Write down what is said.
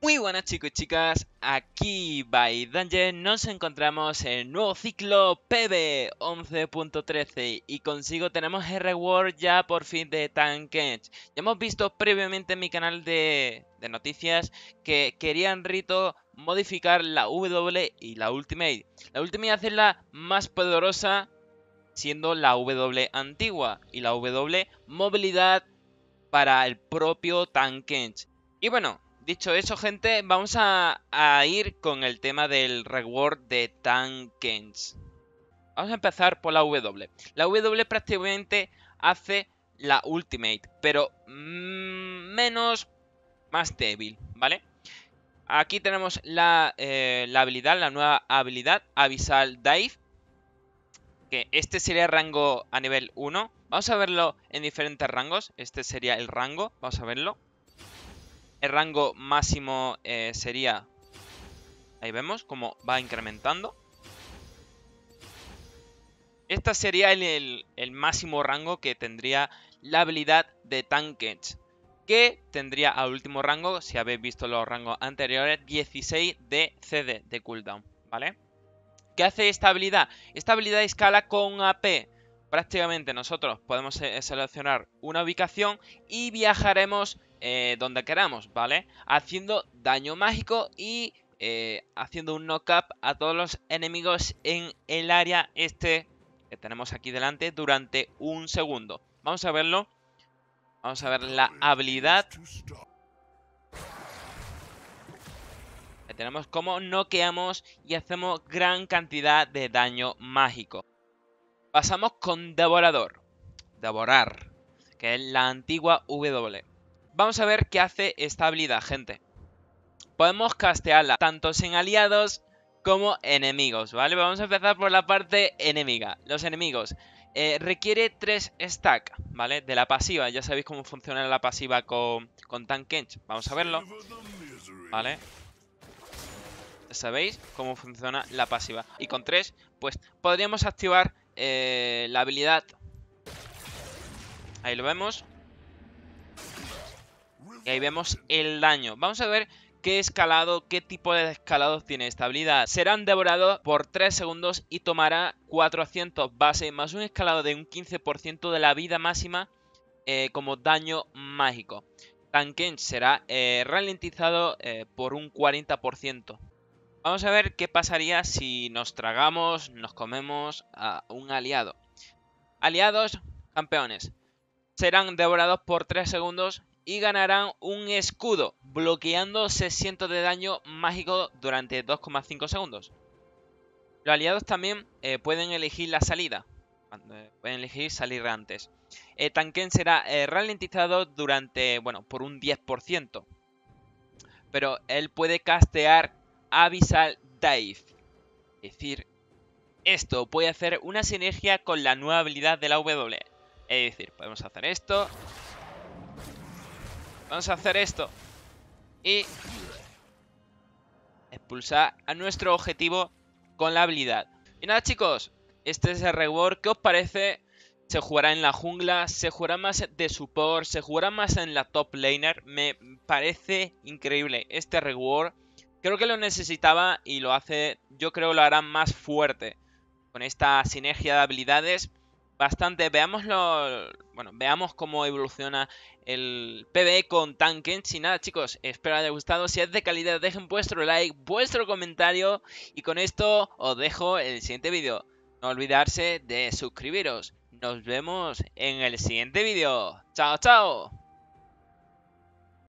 Muy buenas chicos y chicas, aquí ByDanngel nos encontramos en el nuevo ciclo PB 11.13 y consigo tenemos el reward ya por fin de Tahm Kench. Ya hemos visto previamente en mi canal de noticias que querían Rito modificar la W y la Ultimate. La Ultimate hacerla más poderosa siendo la W antigua y la W movilidad para el propio Tahm Kench. Y bueno, dicho eso, gente, vamos a ir con el tema del reward de Tahm Kench. Vamos a empezar por la W. La W prácticamente hace la Ultimate, pero más débil, ¿vale? Aquí tenemos la nueva habilidad, Abyssal Dive, que este sería el rango a nivel 1. Vamos a verlo en diferentes rangos. Este sería el rango, vamos a verlo. El rango máximo sería, ahí vemos cómo va incrementando. Este sería el máximo rango que tendría la habilidad de Tahm Kench, que tendría al último rango, si habéis visto los rangos anteriores, 16 de CD de cooldown, ¿vale? ¿Qué hace esta habilidad? Esta habilidad escala con AP. Prácticamente nosotros podemos seleccionar una ubicación y viajaremos donde queramos, ¿vale? Haciendo daño mágico y haciendo un knock-up a todos los enemigos en el área este que tenemos aquí delante durante un segundo. Vamos a verlo. Vamos a ver la habilidad. Ahí tenemos cómo noqueamos y hacemos gran cantidad de daño mágico. Pasamos con Devorador, Devorar, que es la antigua W. Vamos a ver qué hace esta habilidad, gente. Podemos castearla tanto en aliados como enemigos, ¿vale? Vamos a empezar por la parte enemiga. Los enemigos. Requiere 3 stacks, ¿vale? De la pasiva. Ya sabéis cómo funciona la pasiva con Tahm Kench. Vamos a verlo, ¿vale? Ya sabéis cómo funciona la pasiva. Y con 3, pues podríamos activar la habilidad. Ahí lo vemos. Y ahí vemos el daño. Vamos a ver qué escalado, qué tipo de escalados tiene esta habilidad. Serán devorados por 3 segundos y tomará 400 base más un escalado de un 15% de la vida máxima como daño mágico. Tahm Kench será ralentizado por un 40%. Vamos a ver qué pasaría si nos tragamos, nos comemos a un aliado. Aliados, campeones. Serán devorados por 3 segundos y ganarán un escudo, bloqueando 600 de daño mágico durante 2,5 segundos. Los aliados también pueden elegir la salida. Pueden elegir salir antes. Tahm Kench será ralentizado durante, por un 10%. Pero él puede castear Abyssal Dive. Es decir, esto puede hacer una sinergia con la nueva habilidad de la W. Es decir, podemos hacer esto. Vamos a hacer esto. Y expulsar a nuestro objetivo con la habilidad. Y nada chicos, este es el reward. ¿Qué os parece? Se jugará en la jungla, se jugará más de support, se jugará más en la top laner. Me parece increíble este reward. Creo que lo necesitaba y lo hace, yo creo que lo hará más fuerte con esta sinergia de habilidades. Bastante, veamos cómo evoluciona el PvE con Tahm Kench. Y nada chicos, espero haya gustado, si es de calidad dejen vuestro like, vuestro comentario y con esto os dejo el siguiente vídeo. No olvidarse de suscribiros, nos vemos en el siguiente vídeo, chao chao.